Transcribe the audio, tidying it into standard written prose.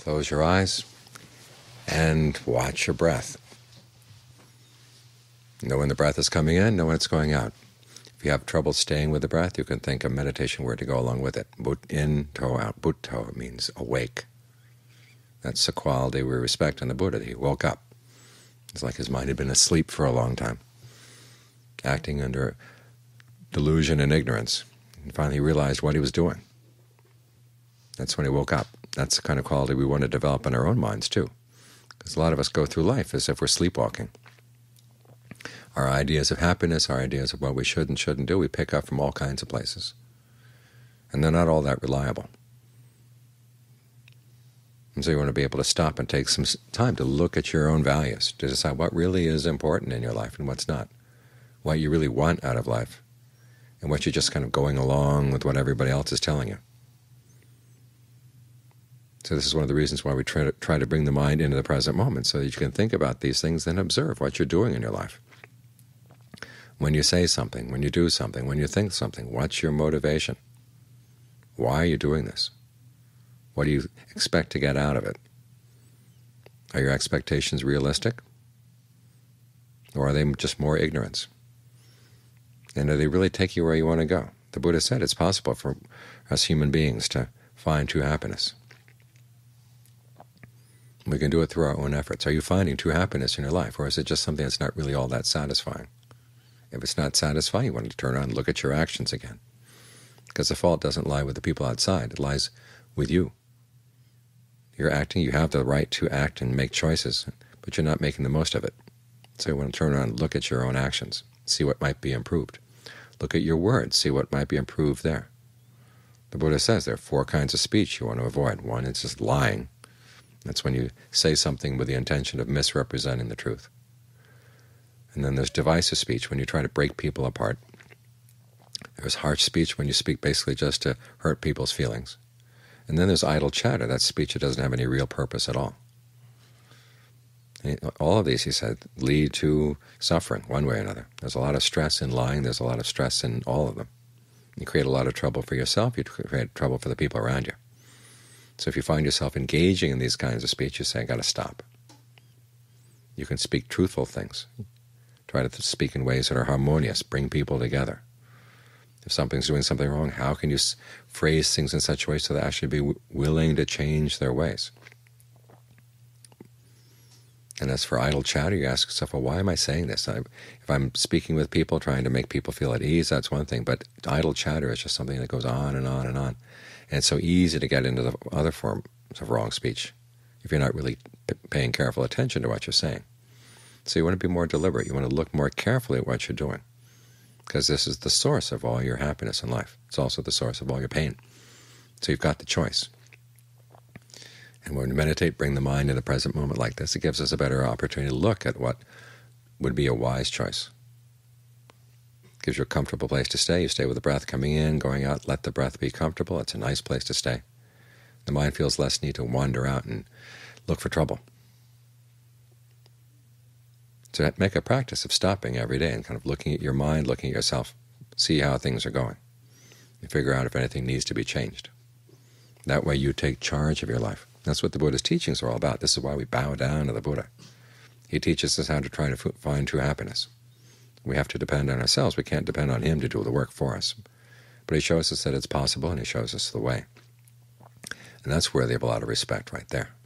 Close your eyes and watch your breath. Know when the breath is coming in, know when it's going out. If you have trouble staying with the breath, you can think of a meditation word to go along with it. But in, toe out. Buddho means awake. That's the quality we respect in the Buddha. He woke up. It's like his mind had been asleep for a long time, acting under delusion and ignorance. And finally he realized what he was doing. That's when he woke up. That's the kind of quality we want to develop in our own minds, too. Because a lot of us go through life as if we're sleepwalking. Our ideas of happiness, our ideas of what we should and shouldn't do, we pick up from all kinds of places. And they're not all that reliable. And so you want to be able to stop and take some time to look at your own values, to decide what really is important in your life and what's not, what you really want out of life, and what you're just kind of going along with what everybody else is telling you. So this is one of the reasons why we try to bring the mind into the present moment, so that you can think about these things and observe what you're doing in your life. When you say something, when you do something, when you think something, what's your motivation? Why are you doing this? What do you expect to get out of it? Are your expectations realistic? Or are they just more ignorance? And do they really take you where you want to go? The Buddha said it's possible for us human beings to find true happiness. We can do it through our own efforts. Are you finding true happiness in your life, or is it just something that's not really all that satisfying? If it's not satisfying, you want to turn around and look at your actions again. Because the fault doesn't lie with the people outside. It lies with you. You're acting. You have the right to act and make choices, but you're not making the most of it. So you want to turn around and look at your own actions, see what might be improved. Look at your words, see what might be improved there. The Buddha says there are four kinds of speech you want to avoid. One is just lying. That's when you say something with the intention of misrepresenting the truth. And then there's divisive speech, when you try to break people apart. There's harsh speech, when you speak basically just to hurt people's feelings. And then there's idle chatter. That's speech that doesn't have any real purpose at all. All of these, he said, lead to suffering one way or another. There's a lot of stress in lying. There's a lot of stress in all of them. You create a lot of trouble for yourself. You create trouble for the people around you. So if you find yourself engaging in these kinds of speech, you say, I've got to stop. You can speak truthful things. Try to speak in ways that are harmonious, bring people together. If something's doing something wrong, how can you phrase things in such a way so they actually be willing to change their ways? And as for idle chatter, you ask yourself, well, why am I saying this? If I'm speaking with people, trying to make people feel at ease, that's one thing, but idle chatter is just something that goes on and on and on. And it's so easy to get into the other forms of wrong speech if you're not really paying careful attention to what you're saying. So you want to be more deliberate. You want to look more carefully at what you're doing, because this is the source of all your happiness in life. It's also the source of all your pain. So you've got the choice. And when we meditate, bring the mind in the present moment like this, it gives us a better opportunity to look at what would be a wise choice. It gives you a comfortable place to stay. You stay with the breath coming in, going out, let the breath be comfortable. It's a nice place to stay. The mind feels less need to wander out and look for trouble. So make a practice of stopping every day and kind of looking at your mind, looking at yourself, see how things are going, and figure out if anything needs to be changed. That way you take charge of your life. That's what the Buddha's teachings are all about. This is why we bow down to the Buddha. He teaches us how to try to find true happiness. We have to depend on ourselves. We can't depend on him to do the work for us. But he shows us that it's possible, and he shows us the way. And that's worthy of a lot of respect right there.